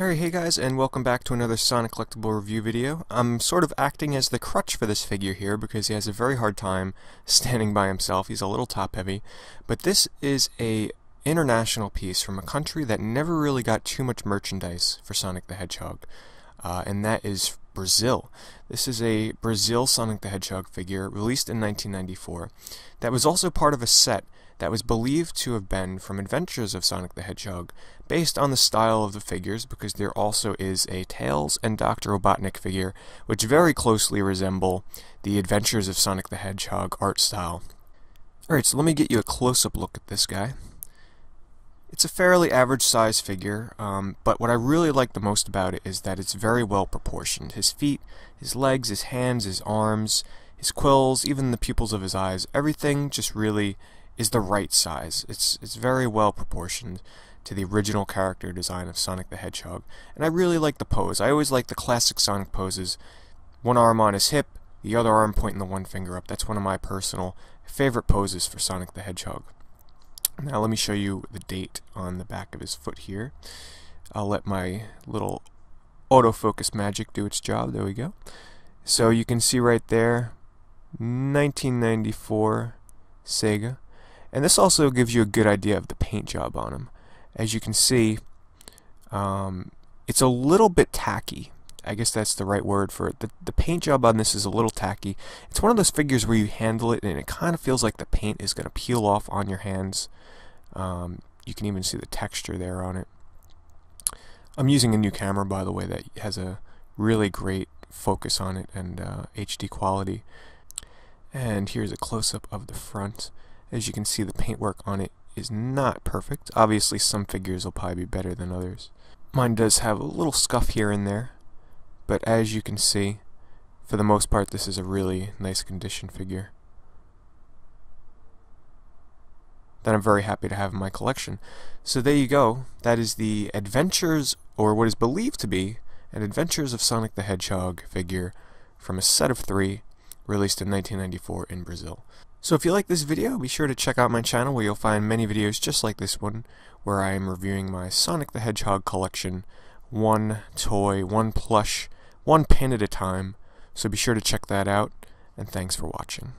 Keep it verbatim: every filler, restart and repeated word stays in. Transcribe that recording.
Alright, hey guys, and welcome back to another Sonic Collectible Review video. I'm sort of acting as the crutch for this figure here because he has a very hard time standing by himself. He's a little top-heavy. But this is a international piece from a country that never really got too much merchandise for Sonic the Hedgehog, uh, and that is Brazil. This is a Brazil Sonic the Hedgehog figure released in nineteen ninety-four that was also part of a set that was believed to have been from Adventures of Sonic the Hedgehog, based on the style of the figures, because there also is a Tails and Doctor Robotnik figure, which very closely resemble the Adventures of Sonic the Hedgehog art style. Alright, so let me get you a close-up look at this guy. It's a fairly average size figure, um, but what I really like the most about it is that it's very well proportioned. His feet, his legs, his hands, his arms, his quills, even the pupils of his eyes, everything just really is the right size. It's it's very well proportioned to the original character design of Sonic the Hedgehog. And I really like the pose. I always like the classic Sonic poses. One arm on his hip, the other arm pointing the one finger up. That's one of my personal favorite poses for Sonic the Hedgehog. Now let me show you the date on the back of his foot here. I'll let my little autofocus magic do its job. There we go. So you can see right there, nineteen ninety-four Sega. And this also gives you a good idea of the paint job on him. As you can see, um, it's a little bit tacky. I guess that's the right word for it. The, the paint job on this is a little tacky. It's one of those figures where you handle it and it kind of feels like the paint is going to peel off on your hands. Um, you can even see the texture there on it. I'm using a new camera, by the way, that has a really great focus on it and uh, H D quality. And here's a close-up of the front. As you can see, the paintwork on it is not perfect. Obviously, some figures will probably be better than others. Mine does have a little scuff here and there, but as you can see, for the most part, this is a really nice condition figure that I'm very happy to have in my collection. So there you go. That is the Adventures, or what is believed to be, an Adventures of Sonic the Hedgehog figure from a set of three released in nineteen ninety-four in Brazil. So if you like this video, be sure to check out my channel where you'll find many videos just like this one, where I am reviewing my Sonic the Hedgehog collection, one toy, one plush, one pin at a time. So be sure to check that out, and thanks for watching.